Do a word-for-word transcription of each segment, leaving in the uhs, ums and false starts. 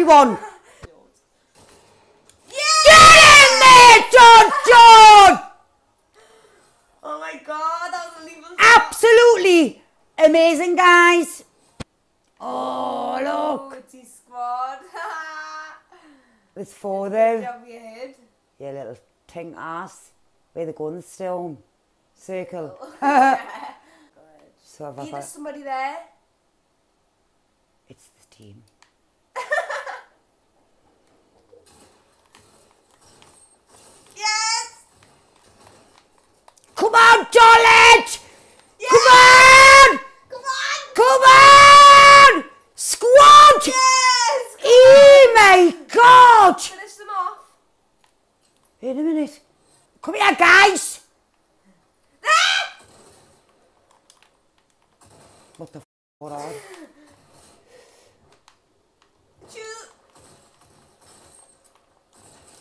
everyone. Yeah! Get in there, John, John! Oh my God, that was unbelievable. Absolutely amazing, guys. Oh, look. Oh, squad. There's four there. Yeah, little ting ass. Where they go in the storm. Circle. Oh, yeah. So have I got... There's somebody there. It's the team. Yes! Come on, Jolette! Yes! Come on! Come on! Come on! Squad! Yes! Oh my God! Finish them off. Wait a minute. Come here, guys! Ah! What the f*** what are you?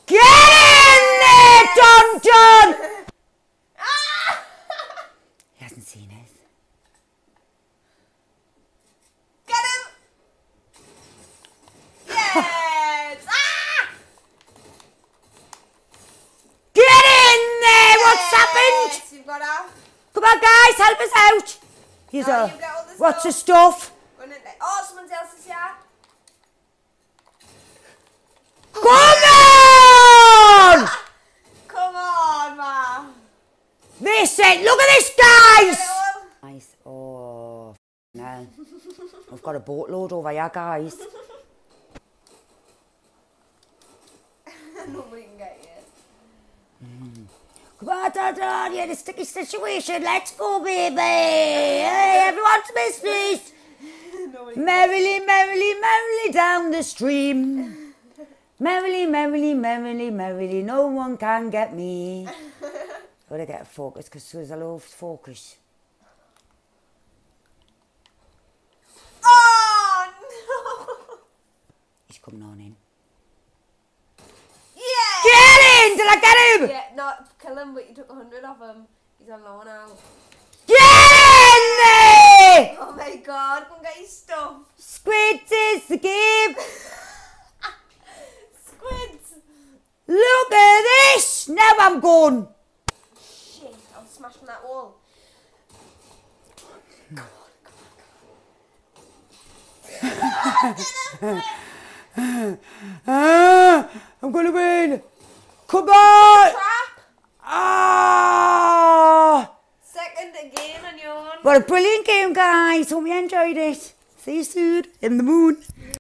Get in there, John John! Ah! He hasn't seen us. Get him! Yes! Ah! Get in there! Yes. What's happened? You've got her. Come on, guys, help us out. Here's oh, a, the what's the stuff? Oh, someone else is here. Come on! This it. Look at this, guys! Nice. Oh, no. I've got a boatload over here, guys. Nobody can get you. Mm. Come on, Dad, you're in a sticky situation. Let's go, baby. Hey, everyone's business. Merrily, merrily, merrily down the stream. Merrily, merrily, merrily, merrily. No one can get me. I've got to get focus because Suze loves focus. Oh no! He's coming on in. Yeah! Get in! Did I get him? Yeah, not kill him, but you took a hundred of him. He's on low now. Get in there! Oh my God, come get your stuff. Squids is the game. Squids. Look at this! Now I'm gone. Smashing that wall. Come on, come on, come on. I'm gonna win. Come on. Trap. Ah. Second again on your own. What a brilliant game, guys. Hope you enjoyed it. See you soon in the moon.